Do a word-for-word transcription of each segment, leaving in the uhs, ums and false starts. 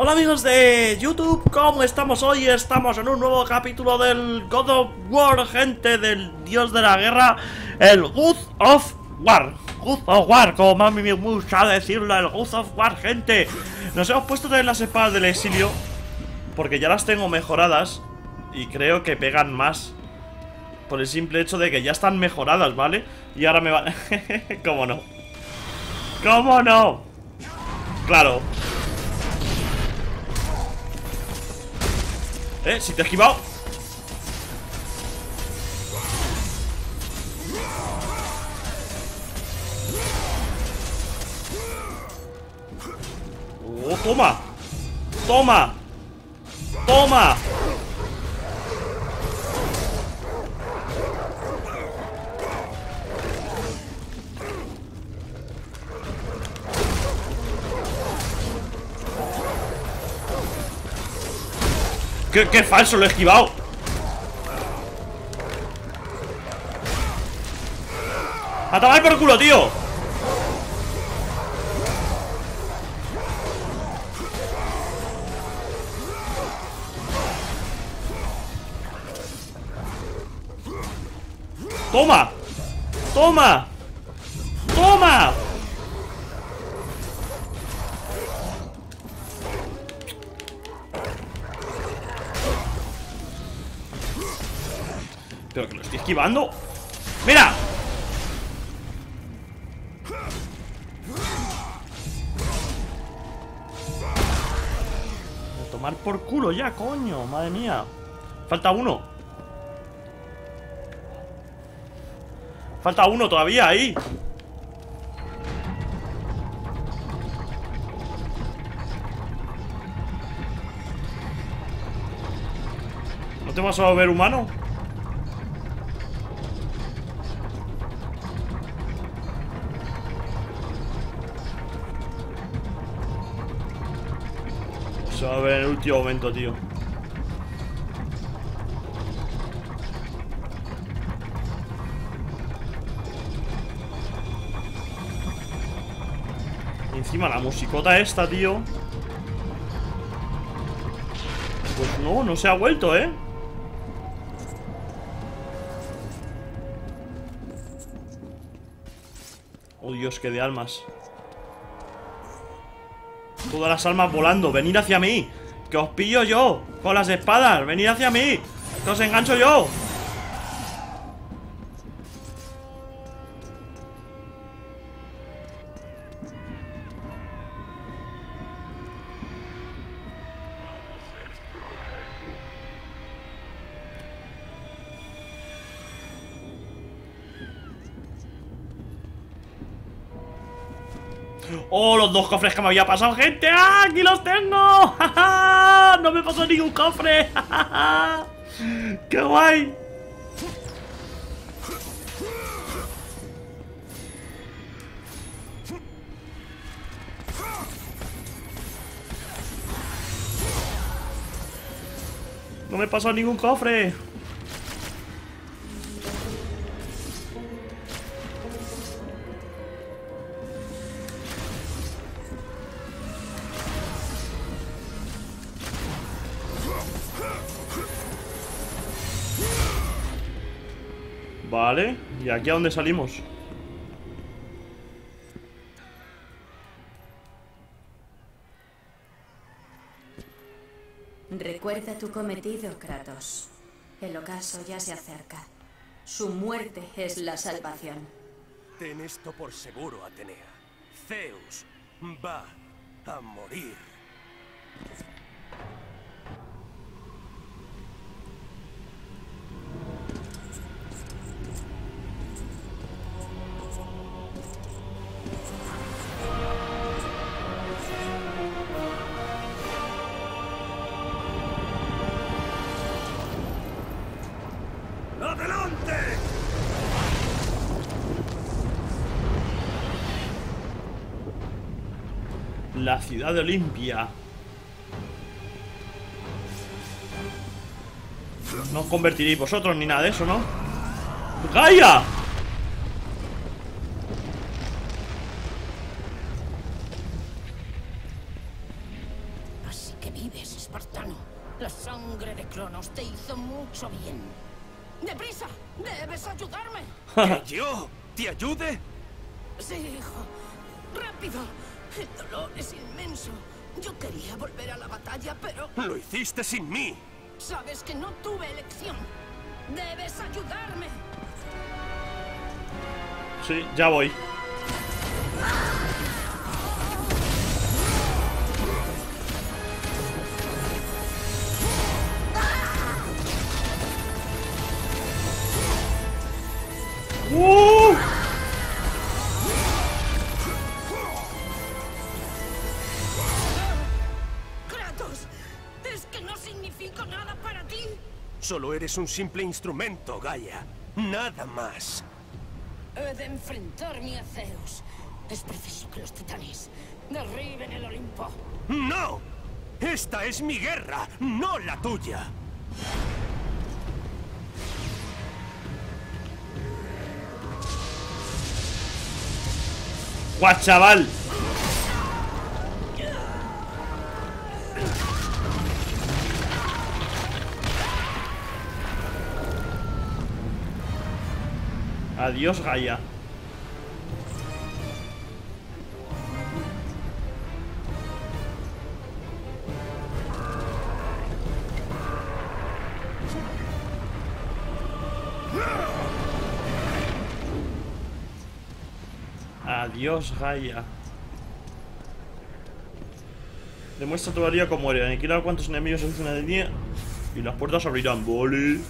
Hola amigos de YouTube, ¿cómo estamos hoy? Estamos en un nuevo capítulo del God of War, gente, del dios de la guerra, el God of War. God of War, como mami me gusta decirlo, el God of War, gente. Nos hemos puesto de las espadas del exilio, porque ya las tengo mejoradas y creo que pegan más, por el simple hecho de que ya están mejoradas, ¿vale? Y ahora me van... ¿Cómo no? ¿Cómo no? Claro. Eh, si te he esquivado. Oh, toma. Toma. Toma. ¡Qué, qué falso! ¡Lo he esquivado! ¡A tomar por culo, tío! ¡Toma! ¡Toma! ¡Toma! Pero que lo estoy esquivando. ¡Mira! A tomar por culo ya, coño. Madre mía. Falta uno. Falta uno todavía ahí. ¿No te vas a volver humano? Se va a ver en el último momento, tío. Y encima la musicota esta, tío. Pues no, no se ha vuelto, ¿eh? Oh, Dios, que de almas. Todas las almas volando, venid hacia mí, que os pillo yo con las espadas, venid hacia mí, que os engancho yo. ¡Oh, los dos cofres que me había pasado, gente! ¡Ah, aquí los tengo! ¡Ja, ja! ¡No me pasó ningún cofre! ¡Ja, ja, ja! ¡Qué guay! ¡No me pasó ningún cofre! Vale, ¿y aquí a dónde salimos? Recuerda tu cometido, Kratos. El ocaso ya se acerca. Su muerte es la salvación. Ten esto por seguro, Atenea. Zeus va a morir. La ciudad de Olimpia. No os convertiréis vosotros ni nada de eso, ¿no? ¡Gaia! Así que vives, espartano. La sangre de Cronos te hizo mucho bien. ¡Deprisa! ¡Debes ayudarme! ¿Que yo te ayude? Sí, hijo. ¡Rápido! El dolor es inmenso. Yo quería volver a la batalla, pero... ¡Lo hiciste sin mí! Sabes que no tuve elección. ¡Debes ayudarme! Sí, ya voy. ¡Uh! Kratos, es que no significo nada para ti. Solo eres un simple instrumento, Gaia. Nada más. He de enfrentarme a Zeus. Es preciso que los titanes derriben el Olimpo. ¡No! Esta es mi guerra, no la tuya. ¡Guau, chaval! Adiós, Gaia. Dios, Gaia. Demuestra tu valía como héroe. Aniquila cuantos enemigos en una línea y las puertas abrirán. Vale.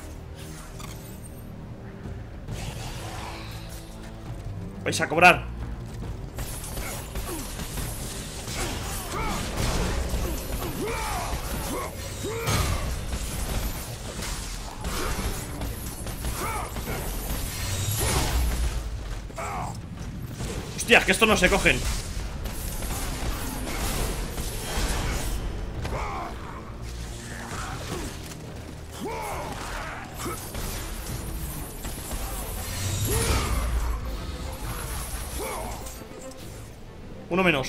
Vais a cobrar. Hostias, que esto no se cogen. Uno menos.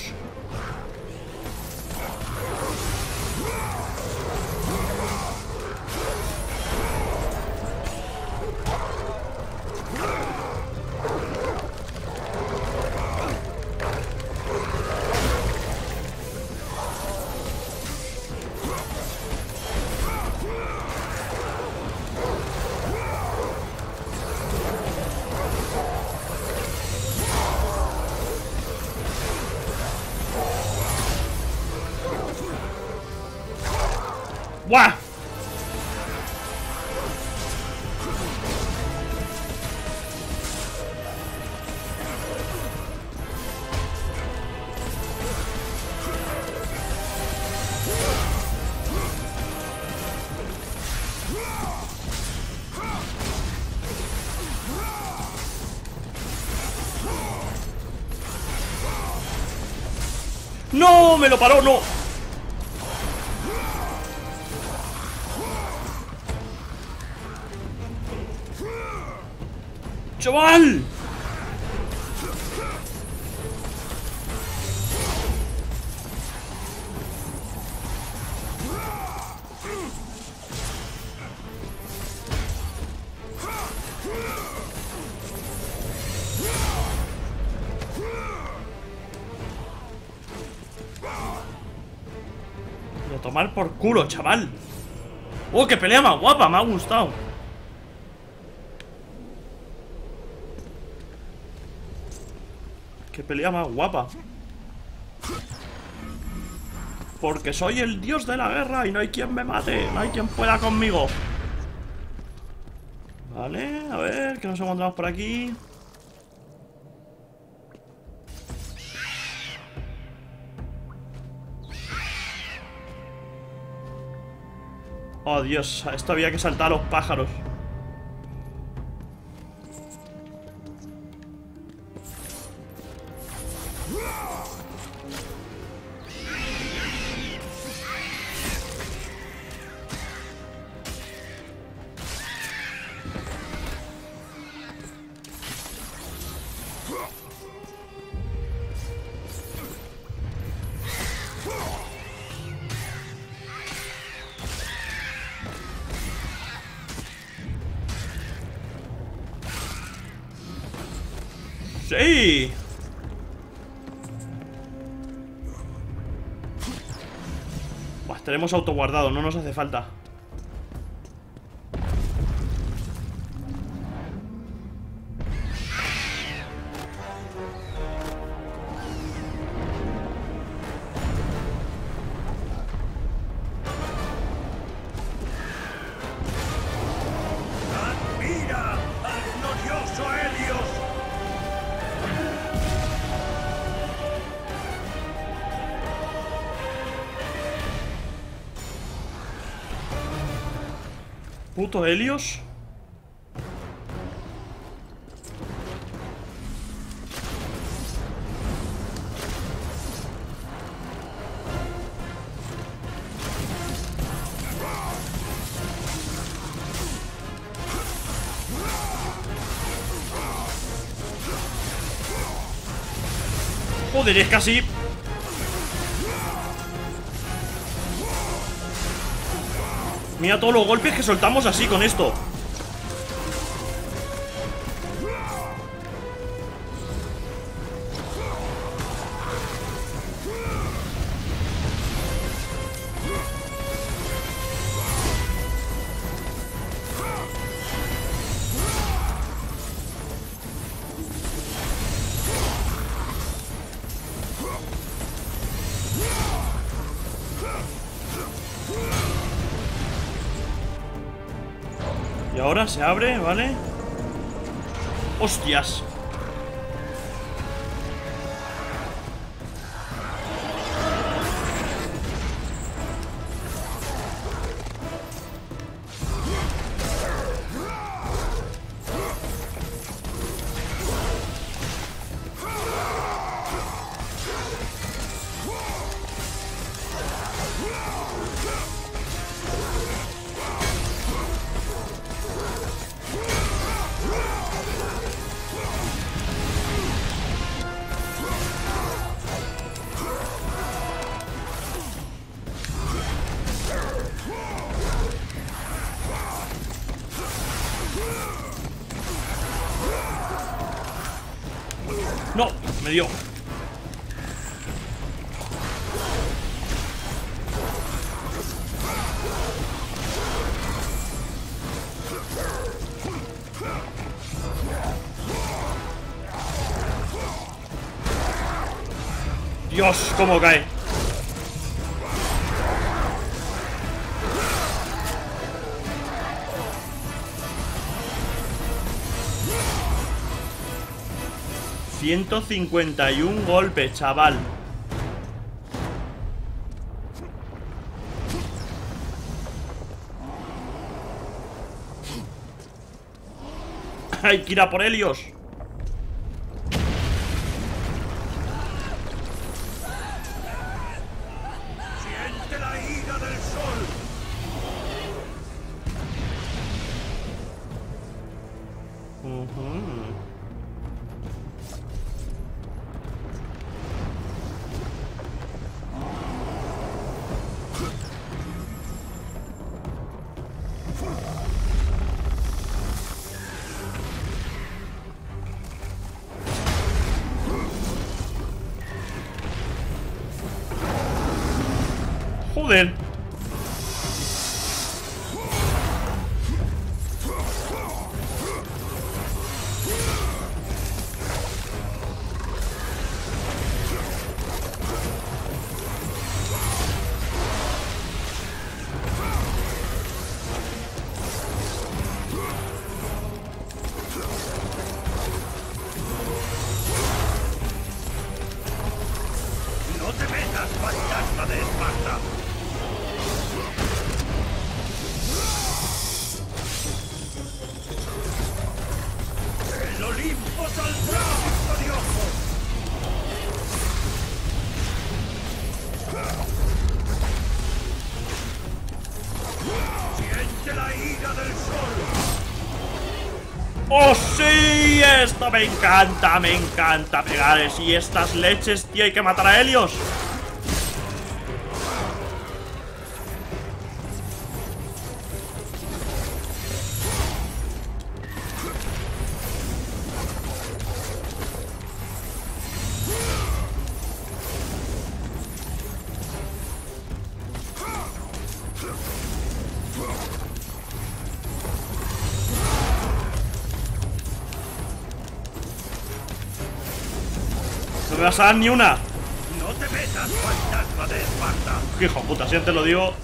¡Guau! ¡No! ¡Me lo paró! ¡No! ¡Chaval! Voy a tomar por culo, chaval. ¡Oh, qué pelea más guapa! Me ha gustado. Pelea más guapa. Porque soy el dios de la guerra y no hay quien me mate, no hay quien pueda conmigo. Vale, a ver, ¿qué nos encontramos por aquí? Oh, Dios, a esto había que saltar a los pájaros. Sí. Buah, tenemos autoguardado, no nos hace falta. Puto Helios. Joder, es casi... Mira todos los golpes que soltamos así con esto. Ahora se abre, ¿vale? ¡Hostias! No, me dio. Dios, cómo cae. ciento cincuenta y uno golpes, chaval. Hay que ir a por Helios. Joder. No te metas, fantasma de Esparta. El Olimpo saldrá victorioso. Siente la ira del sol. ¡Oh, sí! Esto me encanta, me encanta pegar. Y estas leches, tío, hay que matar a Helios. me vas a dar ni una. No te metas, fantasma de Esparta. Hijo puta, si antes lo digo.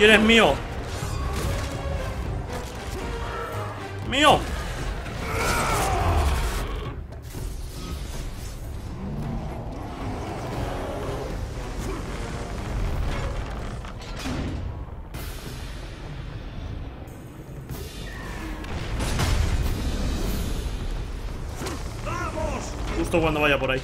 Y eres mío. Mío. Justo cuando vaya por ahí.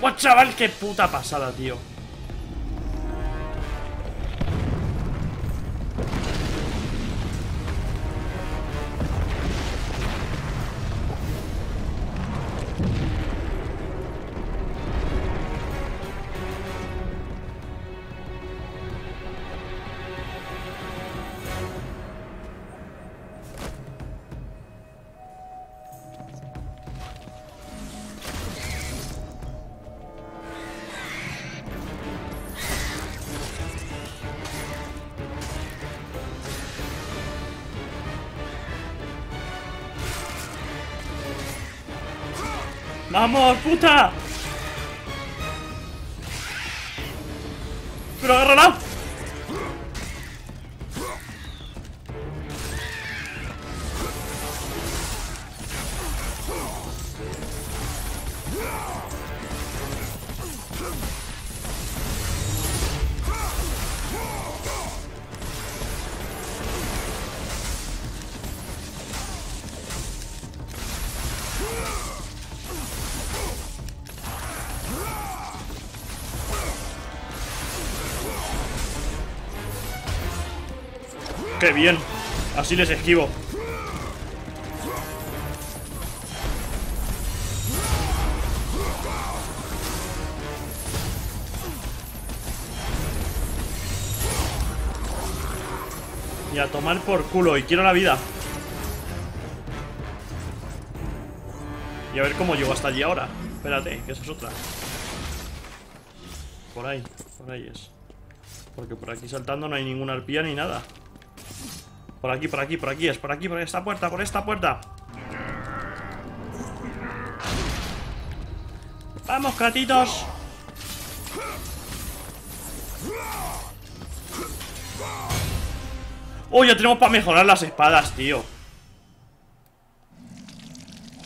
¡Guau, chaval! ¡Qué puta pasada, tío! ¡Vamos, puta! ¡Pero agárrala! ¡Qué bien! Así les esquivo. Y a tomar por culo. Y quiero la vida. Y a ver cómo llego hasta allí ahora. Espérate, que esa es otra. Por ahí, por ahí es. Porque por aquí saltando no hay ninguna arpía ni nada. Por aquí, por aquí, por aquí, es por aquí, por esta puerta, por esta puerta. ¡Vamos, Kratitos! ¡Oh, ya tenemos para mejorar las espadas, tío!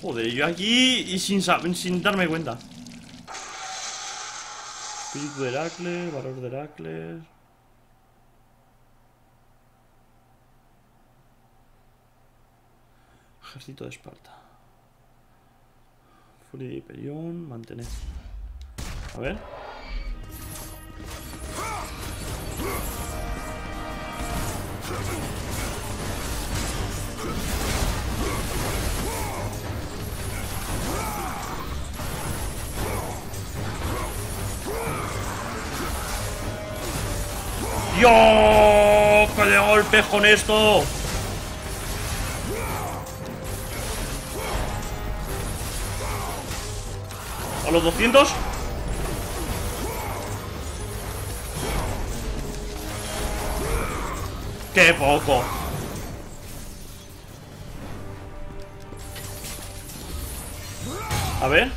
Joder, yo aquí y sin, sin darme cuenta. Espíritu de Heracles, valor de Heracles... Ejército de Esparta. Furia de Hiperión. Mantener. A ver. ¡Dios! ¡Qué de golpe con esto! A los doscientos. ¡Qué poco! A ver.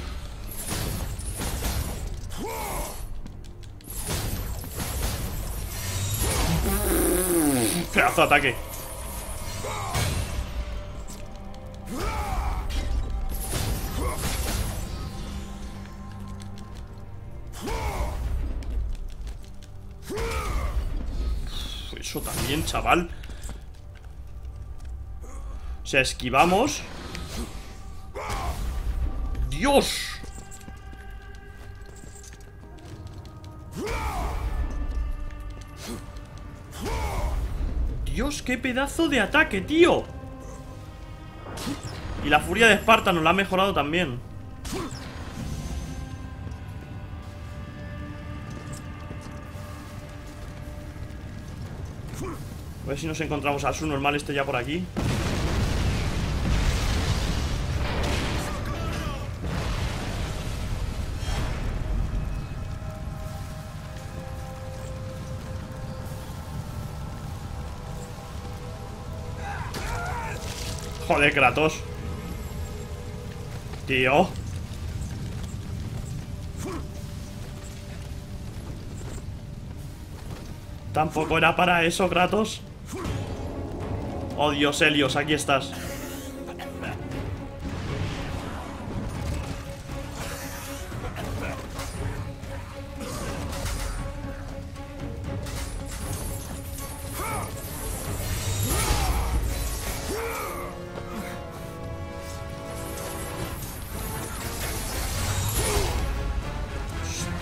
Pedazo de ataque. Eso también, chaval. O sea, esquivamos. ¡Dios! ¡Dios, qué pedazo de ataque, tío! Y la furia de Esparta nos la ha mejorado también. A ver si nos encontramos al subnormal este ya por aquí. Joder, Kratos. Tío. Tampoco era para eso, Kratos. Oh, Dios, Helios, aquí estás.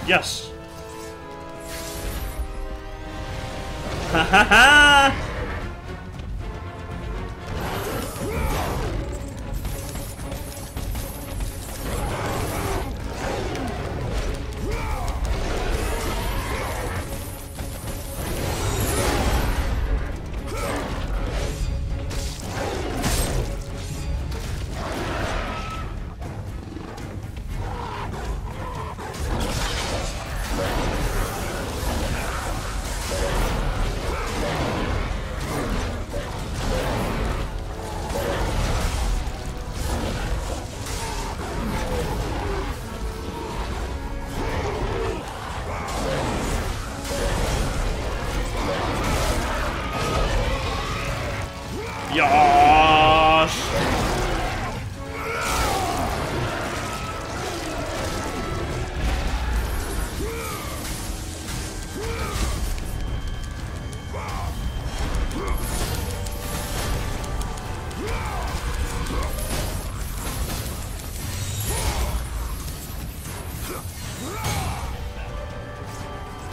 Yes. Dios.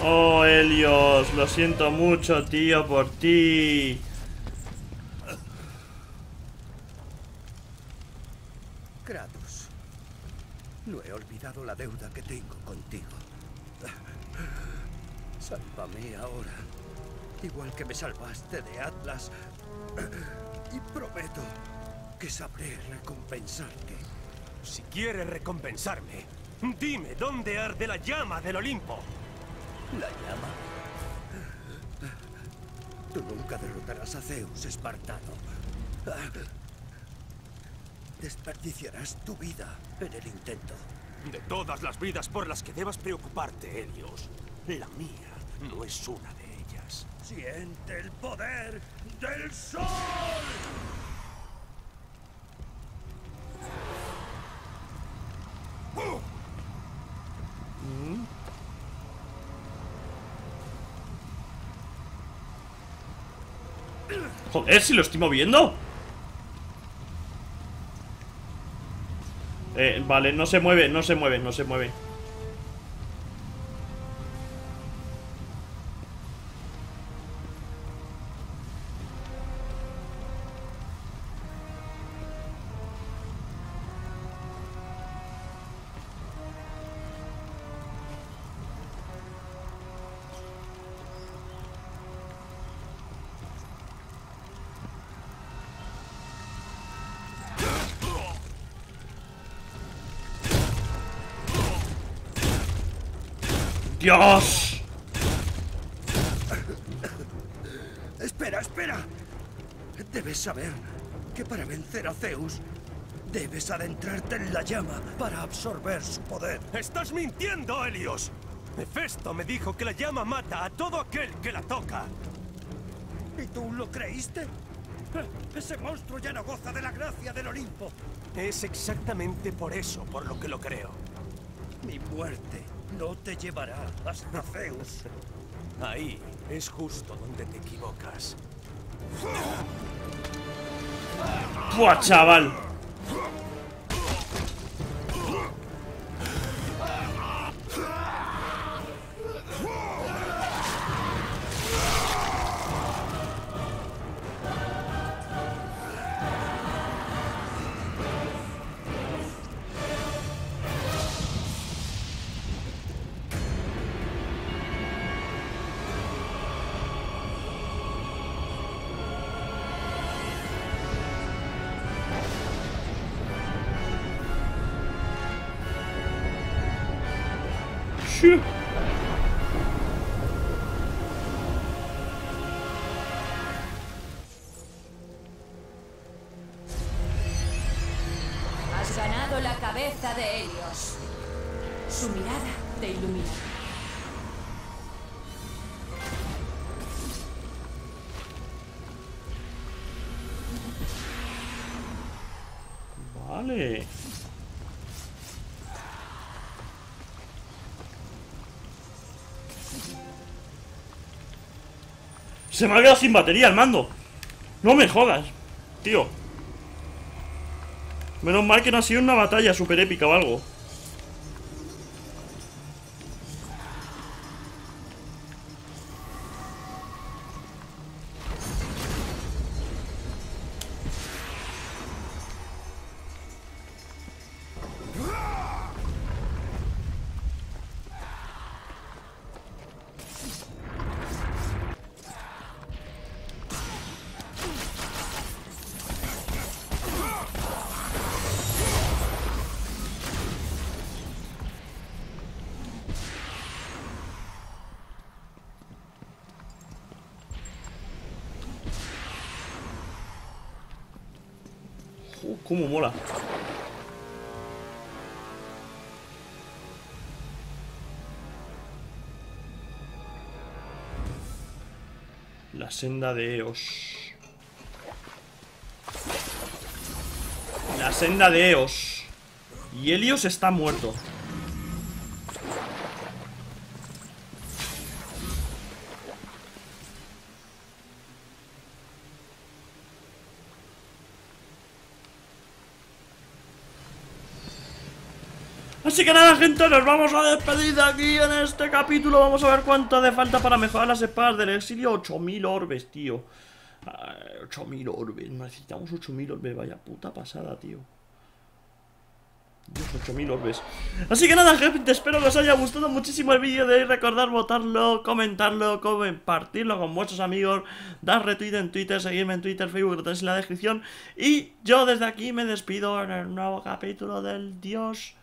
Oh, Helios, lo siento mucho, tío, por ti. Kratos, no he olvidado la deuda que tengo contigo. Sálvame ahora, igual que me salvaste de Atlas, y prometo que sabré recompensarte. Si quieres recompensarme, dime dónde arde la llama del Olimpo. ¿La llama? Tú nunca derrotarás a Zeus, espartano. Desperdiciarás tu vida en el intento. De todas las vidas por las que debas preocuparte, Helios, la mía no es una de ellas. ¡Siente el poder del sol! ¿Mm? Joder, si lo estoy moviendo. Eh, vale, no se mueve, no se mueve, no se mueve. Dios. Espera, espera. Debes saber que para vencer a Zeus debes adentrarte en la llama para absorber su poder. ¡Estás mintiendo, Helios! Hefesto me dijo que la llama mata a todo aquel que la toca. ¿Y tú lo creíste? Ese monstruo ya no goza de la gracia del Olimpo. Es exactamente por eso por lo que lo creo. Mi muerte no te llevará hasta Zeus. Ahí es justo donde te equivocas. ¡Buah, chaval! 去。Has ganado la cabeza de Helios. Su mirada te ilumina. Vale. Se me ha quedado sin batería el mando. No me jodas, tío. Menos mal que no ha sido una batalla super épica o algo. Uh, cómo mola. La senda de Eos. La senda de Eos. Y Helios está muerto. Así que nada, gente, nos vamos a despedir de aquí en este capítulo. Vamos a ver cuánto hace falta para mejorar las espadas del exilio. ocho mil orbes, tío. ocho mil orbes. Necesitamos ocho mil orbes. Vaya puta pasada, tío. Dios, ocho mil orbes. Así que nada, gente, espero que os haya gustado muchísimo el vídeo de hoy. Recordad votarlo, comentarlo, compartirlo con vuestros amigos. Dar retweet en Twitter, seguirme en Twitter, Facebook, lo tenéis en la descripción. Y yo desde aquí me despido en el nuevo capítulo del Dios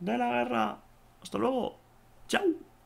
de la guerra. Hasta luego. Chao.